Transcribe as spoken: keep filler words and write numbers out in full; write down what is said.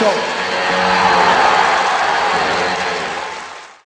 Mitchell.